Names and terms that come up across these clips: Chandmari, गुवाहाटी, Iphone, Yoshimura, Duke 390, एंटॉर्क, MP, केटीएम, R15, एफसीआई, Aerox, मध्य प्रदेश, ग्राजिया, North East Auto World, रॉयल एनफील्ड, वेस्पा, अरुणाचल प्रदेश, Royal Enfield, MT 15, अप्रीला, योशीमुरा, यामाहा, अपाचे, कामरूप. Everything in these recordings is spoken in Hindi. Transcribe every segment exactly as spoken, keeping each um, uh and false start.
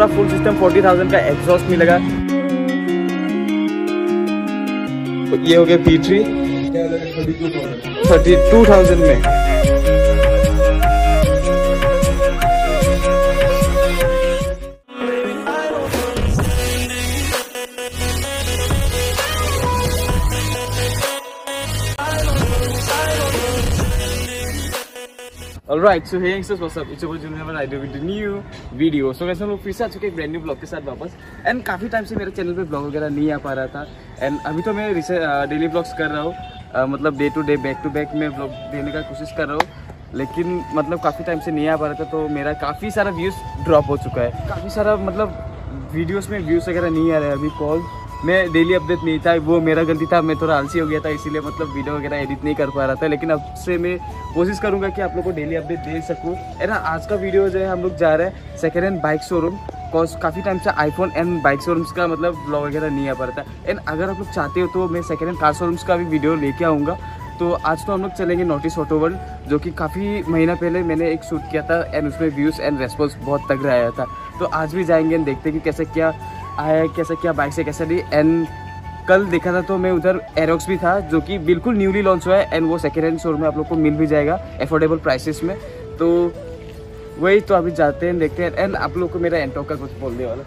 पूरा फुल सिस्टम फोर्टी थाउजेंड का एग्जॉस्ट मिलेगा। ये हो गया P three thirty two thousand में। Alright, so hey youngsters, what's up? It's your boy Junior and I do with the new video. So guys, हम लोग फिर से आ चुके एक ब्रांड न्यू ब्लॉग के साथ वापस। एंड काफ़ी टाइम से मेरे चैनल पे ब्लॉग वगैरह नहीं आ पा रहा था। एंड अभी तो मैं डेली ब्लॉग्स कर रहा हूँ, uh, मतलब day to day back to back मैं ब्लॉग देने का कोशिश कर रहा हूँ, लेकिन मतलब काफ़ी टाइम से नहीं आ पा रहा था। तो मेरा काफ़ी सारा व्यूज़ ड्रॉप हो चुका है, काफ़ी सारा मतलब वीडियोज़ में व्यूज़ वगैरह नहीं आ रहा है। अभी कॉल मैं डेली अपडेट नहीं था, वो मेरा गलती था, मैं थोड़ा आलसी हो गया था, इसीलिए मतलब वीडियो वगैरह एडिट नहीं कर पा रहा था। लेकिन अब से मैं कोशिश करूँगा कि आप लोग को डेली अपडेट दे सकूँ। एंड आज का वीडियो जो है, हम लोग जा रहे हैं second hand bike showroom. Because काफ़ी टाइम से आईफोन एंड बाइक शोरूम्स का मतलब ब्लॉग वगैरह नहीं आ पा रहा था। एंड अगर आप लोग चाहते हो तो मैं सेकेंड हैंड कार शोरूम्स का भी वीडियो लेके आऊँगा। तो आज तो हम लोग चलेंगे नॉर्थ ईस्ट ऑटो वर्ल्ड, जो कि काफ़ी महीना पहले मैंने एक शूट किया था एंड उसमें व्यूज़ एंड रेस्पॉन्स बहुत तगड़ा आया था। तो आज भी जाएंगे एंड देखते कि कैसे क्या आया, कैसे क्या बाइक से कैसे दी। एंड कल देखा था तो मैं उधर एरोक्स भी था, जो कि बिल्कुल न्यूली लॉन्च हुआ है एंड वो सेकेंड हैंड स्टोर में आप लोग को मिल भी जाएगा एफोर्डेबल प्राइसेस में। तो वही, तो अभी जाते हैं, देखते हैं। एंड आप लोग को मेरा एंटॉक का कुछ बोलने वाला,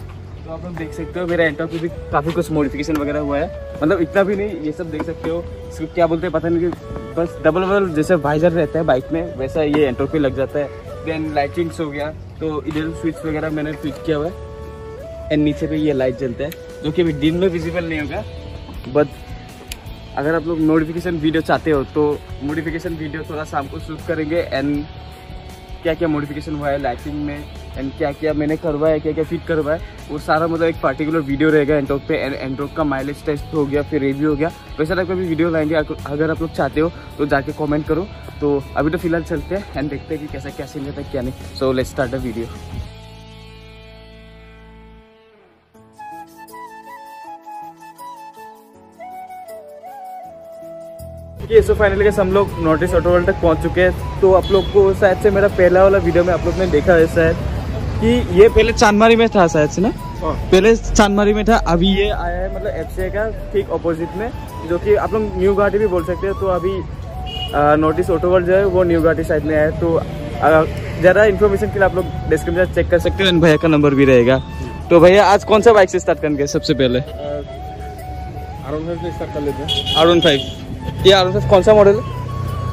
तो आप लोग देख सकते हो मेरा एंटॉक में भी काफ़ी कुछ मॉडिफिकेशन वगैरह हुआ है। मतलब इतना भी नहीं, ये सब देख सकते हो, इसको क्या बोलते हैं पता नहीं, कि बस डबल डबल जैसे वाइजर रहता है बाइक में वैसा ये एंटॉक पे लग जाता है। देन लाइटिंग्स हो गया, तो इधर स्विच वगैरह मैंने फिट किया हुआ है एंड नीचे पे ये लाइट जलता है, जो कि अभी दिन में विजिबल नहीं होगा। बट अगर आप लोग नोटिफिकेशन वीडियो चाहते हो तो नोटिफिकेशन वीडियो थोड़ा शाम को शूट करेंगे। एंड क्या क्या मॉडिफिकेशन हुआ है लाइटिंग में एंड क्या क्या मैंने करवाया है, क्या क्या फिट करवाया है, वो सारा मतलब एक पार्टिकुलर वीडियो रहेगा एंटॉक पे। एंड एंटॉक का माइलेज टेस्ट हो गया, फिर रिव्यू हो गया, वैसा टाइप का भी वीडियो लाएंगे। अगर आप लोग चाहते हो तो जाके कॉमेंट करो। तो अभी तो फिलहाल चलते हैं एंड देखते हैं कि कैसा क्या सीन रहता है क्या नहीं। So let's start the video. ये सो फाइनली हम लोग नॉर्थ ईस्ट ऑटो वर्ल्ड तक पहुंच चुके हैं। तो आप लोग को शायद से मेरा पहला वाला वीडियो में आप लोग ने देखा है शायद कि ये पहले चांदमारी में था शायद से ना, पहले चांदमारी में था, अभी ये आया है मतलब एफसीआई का ठीक अपोजिट में, जो कि आप लोग न्यू गुवाहाटी भी बोल सकते हैं। तो अभी नॉर्थ ईस्ट ऑटो वर्ल्ड जो है वो न्यू गुवाहाटी साइड में है। तो ज़रा इन्फॉर्मेशन के लिए आप लोग डिस्क्रिप्शन चेक कर सकते हो, भैया का नंबर भी रहेगा। तो भैया आज कौन सा बाइक से स्टार्ट करेंगे? सबसे पहले आर वन फाइव। ये आर वन फाइव कौन सा मॉडल है?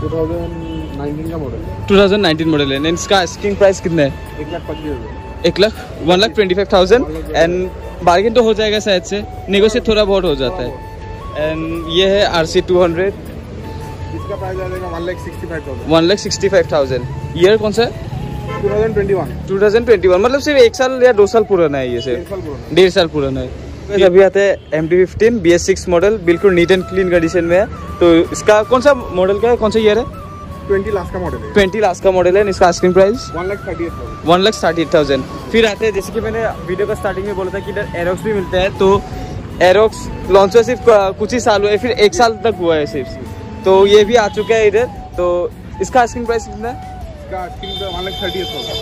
ट्वेंटी नाइनटीन का मॉडल है। ट्वेंटी नाइनटीन मॉडल है। इसका आस्किंग प्राइस कितना है? एक लाख पच्चीस हज़ार। एक lakh one lakh twenty five thousand and bargain तो हो जाएगा शायद से, नेगोशिएट थोड़ा बहुत हो जाता है। एंड ये है आर सी टू हंड्रेड, इसका प्राइस आएगा one lakh sixty five thousand. One lakh sixty five thousand year कौन सा है? Twenty twenty one. मतलब सिर्फ एक साल या दो साल पुराना है ये, सिर्फ डेढ़ साल पुराना है। अभी आते हैं M T fifteen B S six model, बिल्कुल नीट एंड क्लीन कंडीशन में है। तो इसका कौन सा मॉडल का है, कौन सा ईयर है? ट्वेंटी लास्ट का मॉडल है। ट्वेंटी लास्ट का मॉडल है। इसका asking price one lakh thirty eight thousand. फिर आते हैं, जैसे कि मैंने वीडियो का स्टार्टिंग में बोला था कि इधर एरोक्स भी मिलता है। तो एरोक्स लॉन्च हुआ सिर्फ कुछ ही साल हुआ है, फिर एक साल तक हुआ है सिर्फ, तो ये भी आ चुका है इधर। तो इसका आस्किंग प्राइस कितना है?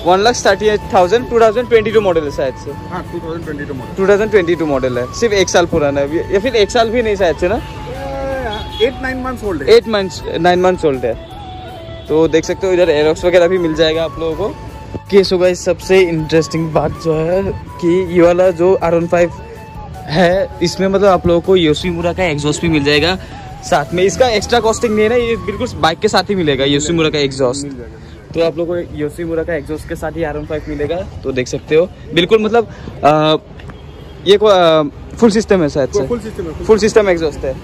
One lakh thirty eight thousand. Twenty twenty two model है शायद से। हाँ, twenty twenty two model. Twenty twenty two model है, सिर्फ एक साल पुराना है, या फिर एक साल भी नहीं शायद से ना, एट नाइन मंथ्स ओल्ड है। Eight months nine months old है। तो देख सकते हो इधर एरोक्स वगैरह भी मिल जाएगा आप लोगों को। केस होगा, इस सबसे इंटरेस्टिंग बात जो है कि ये वाला जो आर वन फाइव है, इसमें मतलब आप लोगों को योशीमुरा का एग्जॉस्ट भी मिल जाएगा साथ में। इसका एक्स्ट्रा कॉस्टिंग नहीं है ना, ये बिल्कुल बाइक के साथ ही मिलेगा योशीमुरा का एग्जॉस्ट। तो आप लोगों को योशीमुरा का एग्जॉस्ट के साथ ही आर वन फाइव मिलेगा। तो देख सकते हो बिल्कुल मतलब आ, ये को आ, फुल सिस्टम है शायद से। फुल सिस्टम है, फुल सिस्टम एग्जॉस्ट है।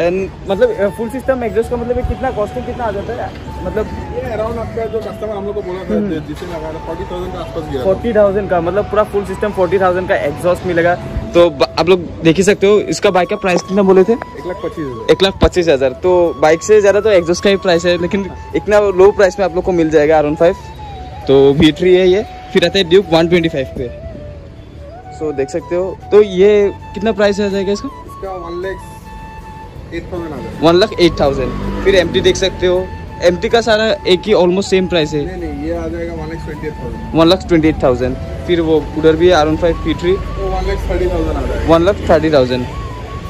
एंड मतलब फुल सिस्टम एग्जॉस्ट का मतलब कितना कॉस्टिंग कितना आ जाता है? मतलब ये अराउंड आपका जो कस्टमर हम लोग को बोला था जिससे लगा था फोर्टी थाउजेंड का आसपास गया, फोर्टी थाउजेंड का मतलब पूरा फुल सिस्टम फोर्टी थाउजेंड का एग्जॉस्ट मिलेगा। तो आप लोग देख ही सकते हो। इसका बाइक का प्राइस कितना बोले थे? एक लाख पच्चीस हज़ार। तो बाइक से ज़्यादा तो एग्जॉस्ट का ही प्राइस है, लेकिन इतना लो प्राइस में आप लोग को मिल जाएगा आर वन फाइव। तो वी थ्री है ये। फिर आता है ड्यूक वन ट्वेंटी फाइव पे। सो so, देख सकते हो। तो ये कितना प्राइस आ जाएगा इसका? इसका वन लाख एट थाउजेंड। फिर एम टी देख सकते हो, एमटी का सारा एक ही ऑलमोस्ट सेम प्राइस है। नहीं नहीं, ये आ जाएगा one lakh twenty eight thousand. फिर वो उधर भी R one five P three one lakh thirty thousand.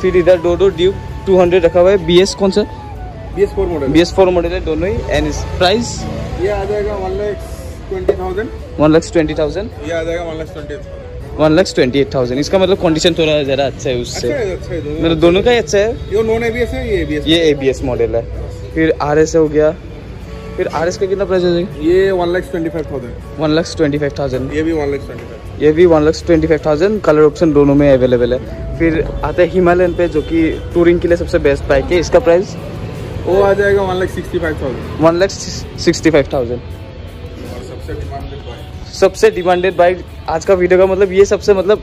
फिर इधर दो दो ड्यूक टू हंड्रेड रखा हुआ है। बी एस कौन सा? B S four model. B S four model है दोनों ही। एंड प्राइस ये आ जाएगा वन लाख ट्वेंटी थाउजेंड। ये आ जाएगा one lakh twenty eight thousand. इसका मतलब कंडीशन थोड़ा ज़्यादा अच्छा है उससे। अच्छा है, अच्छा है, दोनों, मतलब दोनों का ही अच्छा है। ये नॉन एबीएस है, ये एबीएस। ये एबीएस मॉडल है। फिर आरएस हो गया। फिर आरएस का कितना प्राइस हो जाएगा? ये one lakh twenty five thousand. One lakh twenty five thousand. ये भी वन लाख ट्वेंटी फाइव। ये भी one lakh twenty five thousand. Colour option दोनों में अवेलेबल है। फिर आता है हिमालयन पे, जो कि टूरिंग के लिए सबसे बेस्ट बाइक है। इसका प्राइस वो आ जाएगा one lakh sixty five thousand. One lakh sixty five thousand. सबसे डिमांडेड बाइक आज का वीडियो का मतलब ये सबसे मतलब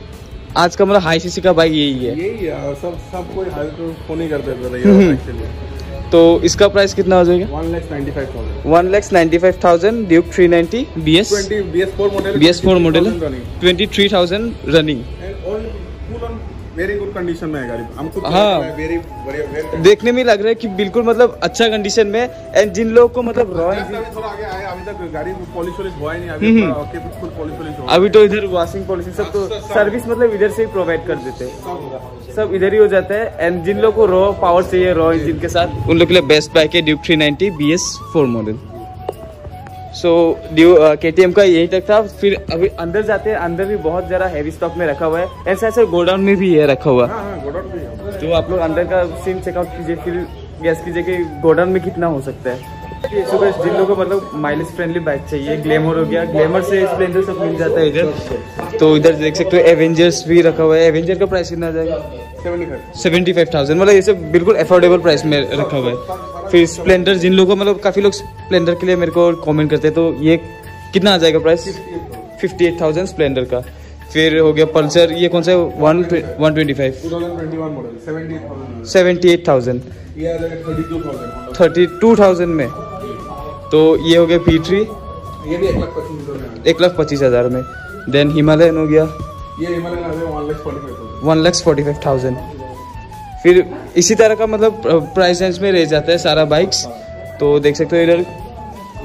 आज का मतलब हाई सीसी का बाइक यही है, यही है। सब सब कोई हाई तो फोन ही करते थे यार एक्चुअली। तो इसका प्राइस कितना हो जाएगा? One lakh ninety five thousand. Duke three ninety BS BS four model. BS four model twenty three thousand running. Very good condition में है गाड़ी। हमको हाँ। वेरी वेरी देखने में लग रहा है कि बिल्कुल मतलब अच्छा कंडीशन में। एंड जिन लोगों को मतलब थोड़ा आगे आया, अभी तक गाड़ी पॉलिश वॉलिश हुआ ही नहीं। अभी ओके बिल्कुल पॉलिश वॉलिश हुआ। अभी तो इधर वाशिंग पॉलिशिंग सब तो सर्विस मतलब इधर से ही प्रोवाइड कर देते हैं, सब इधर ही हो जाता है। एंड जिन लोग को रॉ पावर चाहिए रॉ इंजिन के साथ, उन लोग के लिए बेस्ट बाइक है Duke three ninety B S four model. So ड्यू केटीएम का यही तक था। फिर अभी अंदर जाते हैं। अंदर भी बहुत ज़रा हैवी स्टॉक में रखा हुआ है। ऐसा ऐसे गोडाउन में भी है रखा हुआ। हाँ, हाँ, गोडाउन भी। तो आप लोग अंदर का सीन चेकआउट कीजिए, फिर गैस कीजिए कि गोडाउन में कितना हो सकता है। सो गाइस, जिन लोगों को मतलब माइलेज फ्रेंडली बाइक चाहिए, ग्लैमर हो गया, ग्लैमर से स्प्लेंडर सब मिल जाता है इधर। तो इधर देख सकते हो एवेंजर्स भी रखा हुआ है। एवेंजर का प्राइस कितना आ जाएगा? Seventy five thousand. मतलब ये सब बिल्कुल एफोर्डेबल प्राइस में रखा हुआ है। फिर स्प्लेंडर, जिन लोगों को मतलब काफ़ी लोग स्प्लेंडर के लिए मेरे को कमेंट करते हैं, तो ये कितना आ जाएगा price? Fifty eight thousand Splendor का। फिर हो गया पल्सर, ये कौन सा है? One twenty five. Twenty one model seventy eight thousand. ये थर्टी टू थाउजेंड में। तो ये हो गया पी थ्री, ये भी एक लाख पच्चीस हज़ार में। देन हिमालयन हो गया, ये Himalayan one lakh forty five thousand. फिर इसी तरह का मतलब प्राइस रेंज में रह जाता है सारा बाइक्स। तो देख सकते हो इधर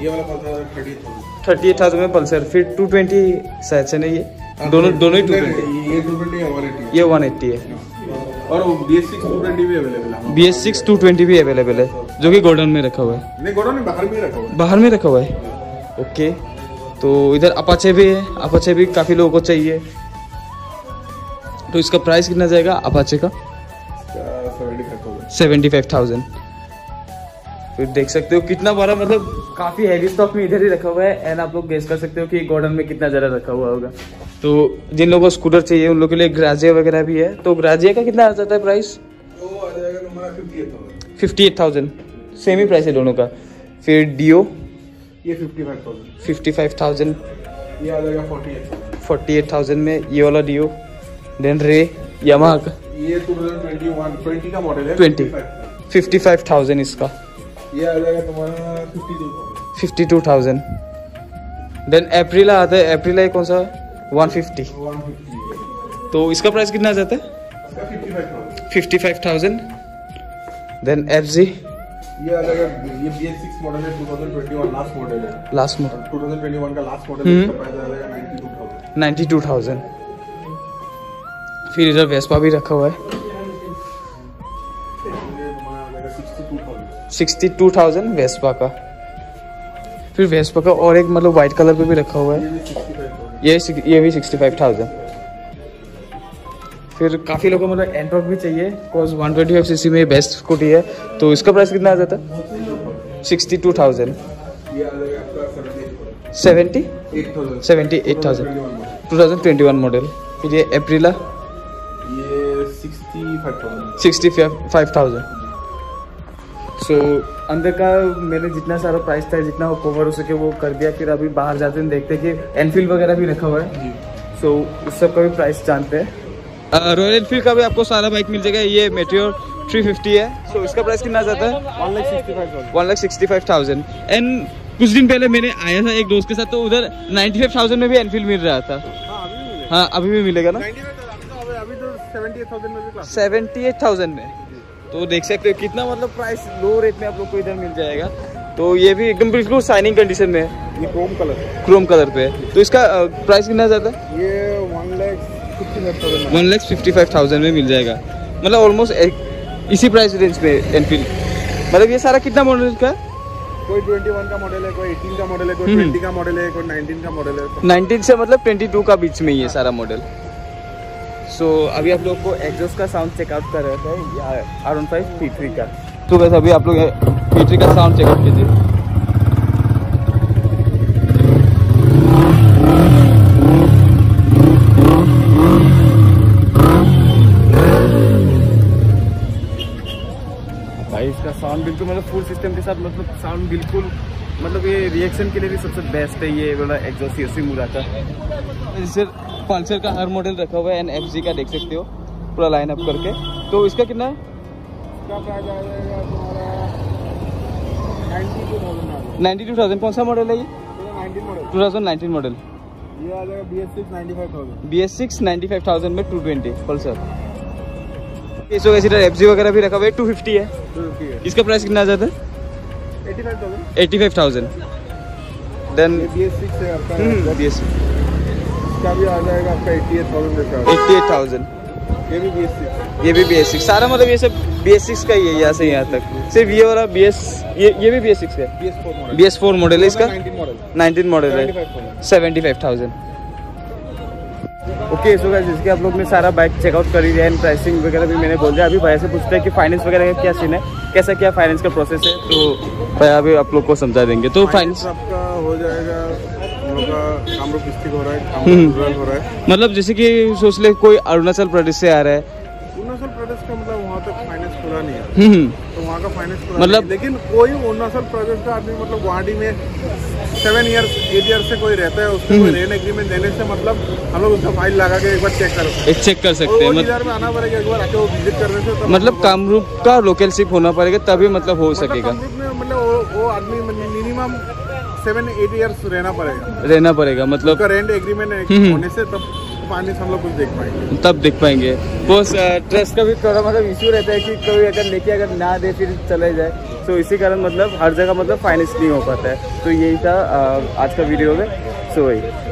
ये वाला थर्टी एट थाउजेंड में पल्सर। फिर टू ट्वेंटी शायद से नहीं, ये दोनों दोनों ही टू ट्वेंटी। ये वन एट्टी है। और B S six two twenty भी अवेलेबल है। B S six two twenty भी अवेलेबल है, जो कि गोडाउन में रखा हुआ है। नहीं, गोडाउन में, बाहर में रखा हुआ है। बाहर में रखा हुआ है, ओके। तो इधर अपाचे भी है। अपाचे भी काफ़ी लोगों को चाहिए। तो इसका प्राइस कितना जाएगा अपाचे का? Seventy five thousand. फिर देख सकते हो कितना बड़ा मतलब काफ़ी हैवी स्टॉक में इधर ही रखा हुआ है। एंड आप लोग गेस कर सकते हो कि गोडाउन में कितना ज़्यादा रखा हुआ होगा। तो जिन लोगों को स्कूटर चाहिए, उन लोगों के लिए ग्राजिया वगैरह भी है। तो ग्राजिया का कितना आ जाता है price? Fifty eight thousand. Same ही प्राइस है दोनों का। फिर डियो ये फिफ्टी फाइव थाउजेंड। ये आ जाएगा फोर्टी एट थाउजेंड में ये वाला डियो। देन रे यामाहा का, ये ट्वेंटी ट्वेंटी वन, ट्वेंटी का मॉडल है, फिफ्टी फाइव थाउजेंड इसका। ये आ जाएगा तुम्हारा fifty two thousand. Then अप्रीला आता है। अप्रीला कौन सा? One fifty. तो इसका प्राइस कितना आ जाता है? Fifty five thousand. Then FZ ये आ जाएगा, ये बी एस सिक्स मॉडल है, twenty twenty one last model है। Last model twenty twenty one का लास्ट मॉडल है। इसका प्राइस आ जाएगा नाइन्टी टू थाउजेंड। फिर इधर वेस्पा भी रखा हुआ है सिक्सटी टू थाउजेंड वेस्पा का। फिर वेस्पा का और एक मतलब वाइट कलर पे भी रखा हुआ है, ये ये भी सिक्सटी फाइव थाउजेंड। फिर काफ़ी लोगों को मतलब एंटॉर्क भी चाहिए, because one twenty five CC में बेस्ट स्कूटी है। तो इसका प्राइस कितना आ जाता है? Sixty two thousand. Seventy eight thousand twenty twenty one model. फिर ये अप्रीला sixty five thousand. So अंदर का मैंने जितना सारा प्राइस था, जितना वो कवर हो सके वो कर दिया। फिर अभी बाहर जाते हैं, देखते हैं कि एनफील्ड वगैरह भी रखा हुआ है। सो so, उस सब का भी प्राइस जानते हैं। रॉयल एनफील्ड का भी आपको सारा बाइक मिल जाएगा। ये मेटियोर थ्री फिफ्टी है। सो so, इसका प्राइस कितना जाता है? One lakh sixty five thousand. And कुछ दिन पहले मैंने आया था एक दोस्त के साथ, तो उधर नाइन्टी फाइव थाउजेंड में भी एनफील्ड मिल रहा था। हाँ, अभी भी मिलेगा ना सेवेंटी एट थाउजेंड में। तो देख सकते हो कितना मतलब प्राइस लो रेट में आप लोग को इधर मिल जाएगा। तो ये भी एकदम बिल्कुल शाइनिंग कंडीशन में है, ये क्रोम कलर क्रोम कलर पे है। तो इसका प्राइस कितना जाता है? ये one lakh one lakh fifty five thousand में मिल जाएगा, मतलब ऑलमोस्ट इसी प्राइस रेंज पे एनफील्ड। मतलब ये सारा कितना मॉडल का है? कोई इक्कीस का मॉडल है, कोई अठारह का मॉडल है, कोई बीस का मॉडल है, कोई उन्नीस का मॉडल है। उन्नीस से मतलब बाईस का बीच में ही है सारा मॉडल। सो so, अभी आप लोग को एग्जॉस्ट का साउंड चेकआउट कर रहे थे आर पंद्रह पी थ्री का। तो वैसे अभी आप लोग पी थ्री का साउंड चेकआउट कीजिए। इसका साउंड बिल्कुल मतलब फुल सिस्टम के साथ मतलब साउंड बिल्कुल मतलब ये रिएक्शन के लिए भी सबसे बेस्ट है ये वाला एग्जॉस्ट योशिमुरा का। जैसे पल्सर का हर मॉडल रखा हुआ है, एन एफ जी का देख सकते हो पूरा लाइन अप करके। तो इसका कितना है? Ninety two thousand. कौन सा मॉडल है ये? Two thousand nineteen model. ये आ जाएगा B S six ninety five thousand में टू ट्वेंटी पल्सर। सो ऐसी तरह एफजी वगैरह भी रखा हुआ है, टू फिफ्टी है। टू फिफ्टी है। इसका प्राइस कितना आ जाता है? पचासी हज़ार। देन बी एस सिक्स है आपका, इसका भी आ जाएगा आपका अठासी हज़ार। ये भी बी एस सिक्स, ये भी बी एस सिक्स, सारा मतलब ये सब बी एस सिक्स का ही है यहाँ से यहाँ तक। सिर्फ ये वाला बी एस ये ये भी बी एस सिक्स है, बी एस फोर मॉडल है इसका, नाइनटीन मॉडल है, seventy five thousand. Okay so guys, जिसके आप लोग ने सारा बाइक चेकआउट करी है एंड प्राइसिंग वगैरह भी मैंने बोल दिया। अभी भैया से पूछते हैं कि फाइनेंस वगैरह का क्या सीन है, कैसा क्या फाइनेंस का प्रोसेस है, तो भैया अभी आप लोग को समझा देंगे। तो फाइनेंस आपका हो जाएगा, हो रहा है हो रहा है मतलब जैसे कि सोच ले कोई अरुणाचल प्रदेश से आ रहा है, अरुणाचल प्रदेश का मतलब वहाँ तक फाइनेंस पूरा नहीं है, तो वहाँ का फाइनेंस मतलब, लेकिन कोई अरुणाचल प्रदेश का आदमी मतलब गुवाहाटी में सेवन ईयर एट ईयर से कोई रहता है, उसको कोई रेंट एग्रीमेंट देने से मतलब हम लोग उसका फाइल लगा के एक बार चेक कर चेक कर सकते हैं। मतलब आना पड़ेगा एक बार, आके विजिट करने से मतलब कामरूप का लोकलशिप होना पड़ेगा तभी मतलब हो सकेगा। मतलब वो आदमी मिनिमम सेवन एट ईयर्स रहना पड़ेगा रहना पड़ेगा मतलब रेंट एग्रीमेंट होने से तब हम लोग कुछ देख पाएंगे, तब देख पाएंगे। वो ट्रस्ट का भी थोड़ा मतलब इश्यू रहता है कि कभी अगर लेके अगर ना दे फिर चले जाए, तो इसी कारण मतलब हर जगह मतलब फाइनेंस नहीं हो पाता है। तो यही था आज का वीडियो में। सो वही